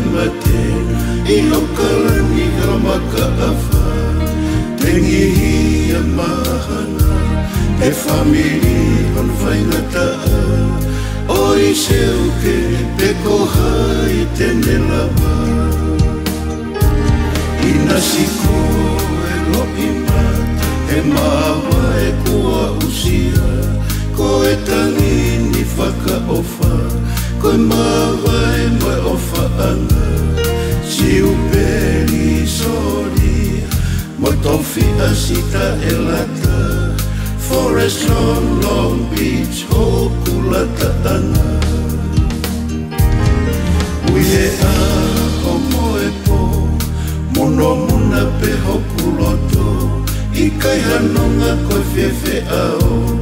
mate io kalani ramaka afa tengi hi mahana e family on vainata oi seu que te corrai tenelava inasiku e lopima e mawa e kua usia ko e tangini faka ofa ko mawa e mai ofa ana si uperi sori motofi asita elata forest on Long Beach hokulata ana uye a omoe po monomuna pe hokuloto ikai hanonga koe fefe ao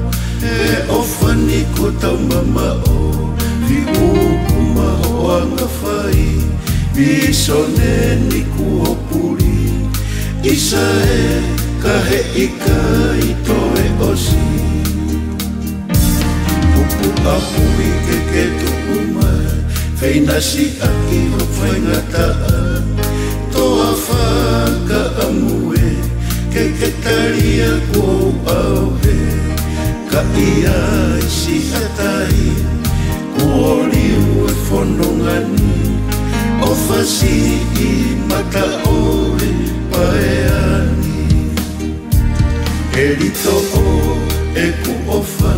e ofani ko tau mamao viukuma hoanga fai visoneni kuopuri isae kahe ikai toe osi pupu apui keketu umai feinasi aki hopfaingataa toa faka amue keketaria kuo auhe ia si atai kuoliu e fonongani ofasi i makaole paeani elito o e kuofa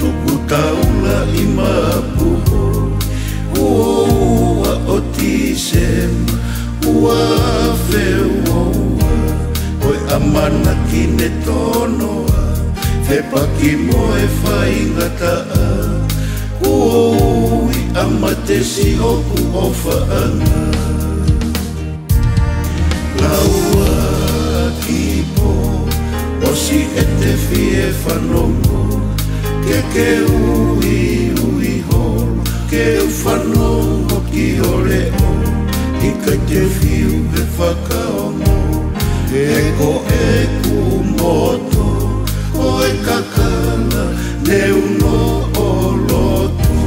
tukutaula i mapuho uoua otisem uafeuoua koe amanakine tonoa e pakimo e faingataa kuoi amatesi hoku ofaanga laua kipo osi ete fie fanongo keke ui holo ke ufanongo kioleo ikate fiu e fakaomo eko eku moto oe kakana neu no oloto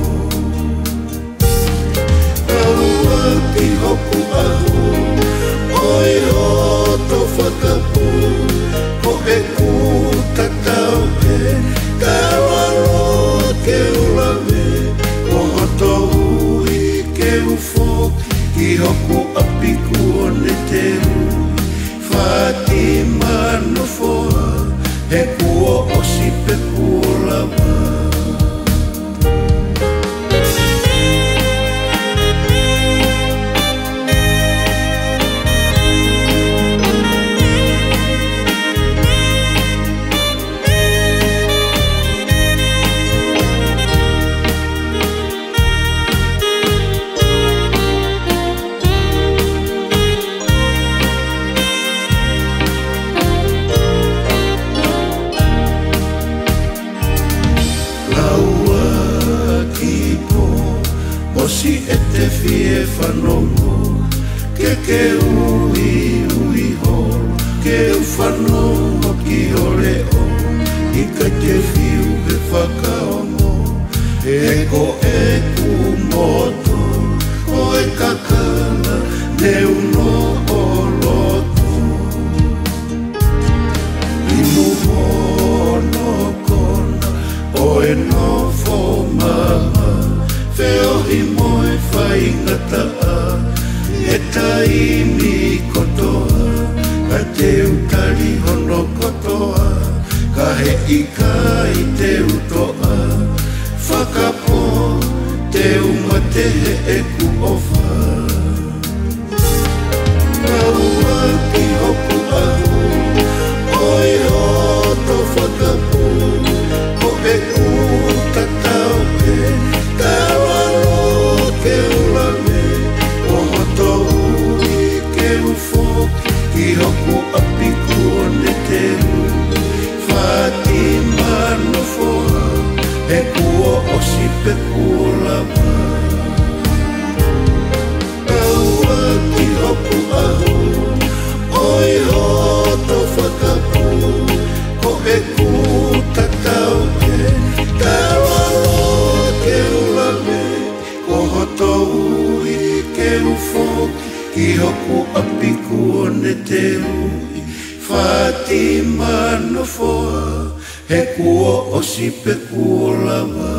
aua pihoku ahu oe oto whakapu ko e kutatau e kawalo ke ulame ko hoto ui ke ufoki kihoku apiku one teu Fatima no foa e kuo osi pe kuolama. Si ete fie fanongo keke ui holo ke ufanongo ki oleo ikate fiu e whakaomo eko e kumoto oe kakana neu no oloto inu hono kona oe no fomaha feo himo e faingataa e taimi kotoa ka te utari hono kotoa ka he ikai te utoa whakapo te umatehe e kuofa aua ki hoku ahu oi hoto whakapo ko e kutatau e kawalo ke ulame o hoto ui ke ufoki ki hoku apiku one teu Fatima no foa e kuo osi pe kuolama aua ki hoku ahu oi hoto whakapu ko e kutatau e kawalo ke ulame Toh ui ke ufo Fatima no foi, recuou ou se pecula.